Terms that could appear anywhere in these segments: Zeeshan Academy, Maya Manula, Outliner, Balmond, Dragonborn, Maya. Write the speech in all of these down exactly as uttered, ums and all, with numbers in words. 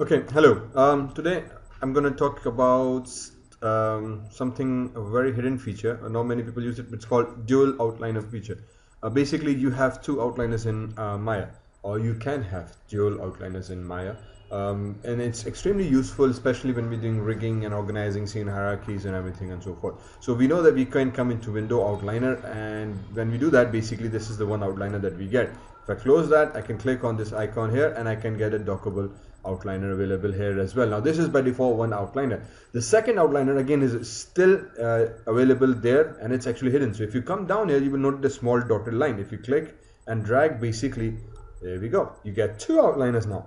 Okay, hello. Um, today I'm going to talk about um, something, a very hidden feature. Not many people use it. It's called dual outliner feature. Uh, basically, you have two outliners in uh, Maya, or you can have dual outliners in Maya. Um, and it's extremely useful, especially when we're doing rigging and organizing scene hierarchies and everything and so forth. So we know that we can come into window outliner, and when we do that, basically this is the one outliner that we get. If I close that, I can click on this icon here and I can get a dockable outliner available here as well. Now this is by default one outliner. The second outliner again is still uh, available there, and it's actually hidden. So if you come down here, you will notice a small dotted line. If you click and drag, basically there we go. You get two outliners now.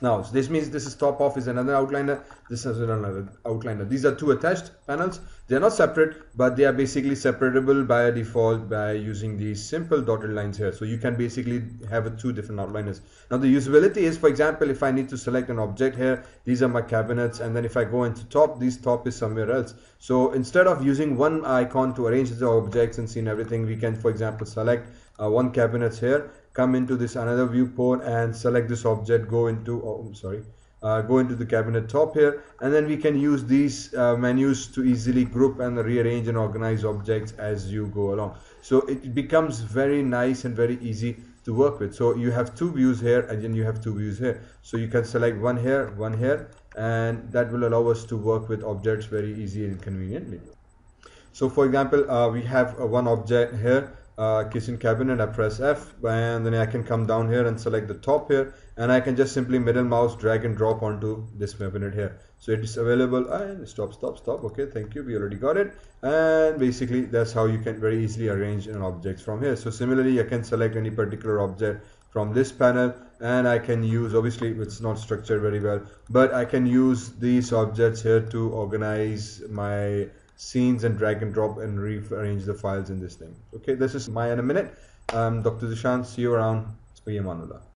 Now, so this means this is top off is another outliner, this is another outliner. These are two attached panels. They are not separate, but they are basically separable by default by using these simple dotted lines here. So you can basically have a two different outliners. Now the usability is, for example, if I need to select an object here, these are my cabinets, and then if I go into top, this top is somewhere else. So instead of using one icon to arrange the objects and scene everything, we can, for example, select uh, one cabinets here, come into this another viewport and select this object, go into oh, I'm sorry uh, go into the cabinet top here, and then we can use these uh, menus to easily group and rearrange and organize objects as you go along. So it becomes very nice and very easy to work with. So you have two views here, and then you have two views here, so you can select one here, one here, and that will allow us to work with objects very easy and conveniently. So for example, uh, we have uh, one object here, Uh, kitchen cabinet. I press F, and then I can come down here and select the top here, and I can just simply middle mouse drag and drop onto this cabinet here. So it's available, and stop stop stop okay, thank you, we already got it. And basically that's how you can very easily arrange an object from here. So similarly, I can select any particular object from this panel, and I can use, obviously it's not structured very well, but I can use these objects here to organize my scenes and drag and drop and rearrange the files in this thing. Okay, this is Maya in a minute. Um, Doctor Zishan, see you around. It's Maya Manula.